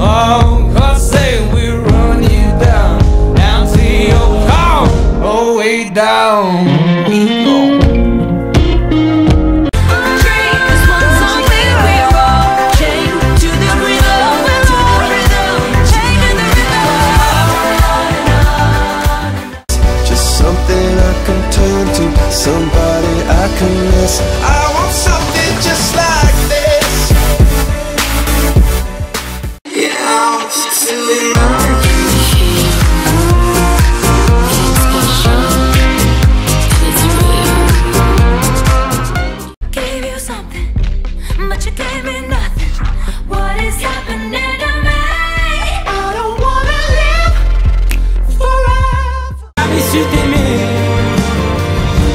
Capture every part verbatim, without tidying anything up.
Oh, cause they will run you down, down to your car, all the way down we go. Drink this one song, we roll, chain to the rhythm, rhythm, chain to the rhythm. Just something I can turn to, somebody I can miss. I want something just like this. Je suis aimé,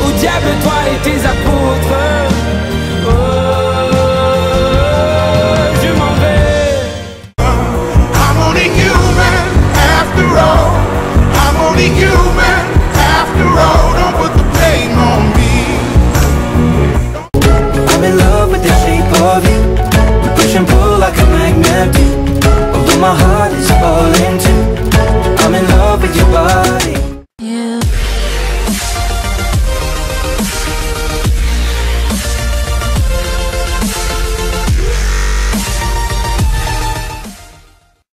au diable toi et tes apôtres. Oh, je m'en vais. I'm only human after all. I'm only human after all. Don't put the blame on me. I'm in love with the shape of you. We push and pull like a magnet. Although my heart is falling.